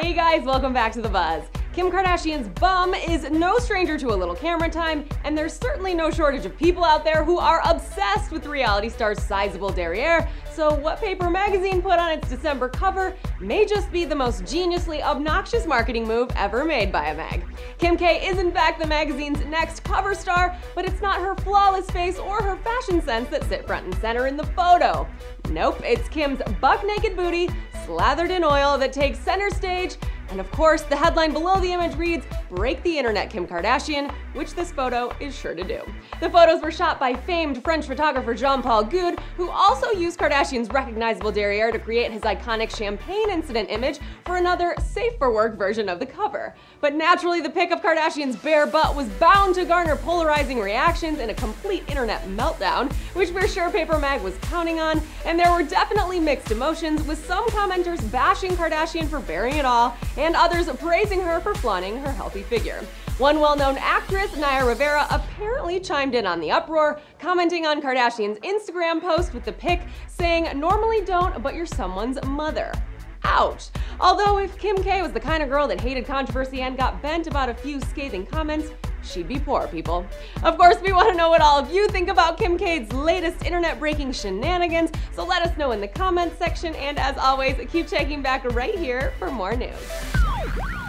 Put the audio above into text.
Hey guys, welcome back to The Buzz. Kim Kardashian's bum is no stranger to a little camera time, and there's certainly no shortage of people out there who are obsessed with the reality star's sizable derriere, so what Paper magazine put on its December cover may just be the most geniusly obnoxious marketing move ever made by a mag. Kim K is in fact the magazine's next cover star, but it's not her flawless face or her fashion sense that sit front and center in the photo. Nope, it's Kim's buck-naked booty, slathered in oil, that takes center stage. And of course, the headline below the image reads, "Break the internet, Kim Kardashian," which this photo is sure to do. The photos were shot by famed French photographer Jean-Paul Goude, who also used Kardashian's recognizable derriere to create his iconic champagne incident image for another safe-for-work version of the cover. But naturally, the pic of Kardashian's bare butt was bound to garner polarizing reactions and a complete internet meltdown, which we're sure Paper Mag was counting on, and there were definitely mixed emotions, with some commenters bashing Kardashian for bearing it all, and others praising her for flaunting her healthy figure. One well-known actress, Naya Rivera, apparently chimed in on the uproar, commenting on Kardashian's Instagram post with the pic saying, "Normally don't, but you're someone's mother." Ouch! Although if Kim K was the kind of girl that hated controversy and got bent about a few scathing comments, she'd be poor, people. Of course, we want to know what all of you think about Kim K's latest internet-breaking shenanigans, so let us know in the comments section, and as always, keep checking back right here for more news.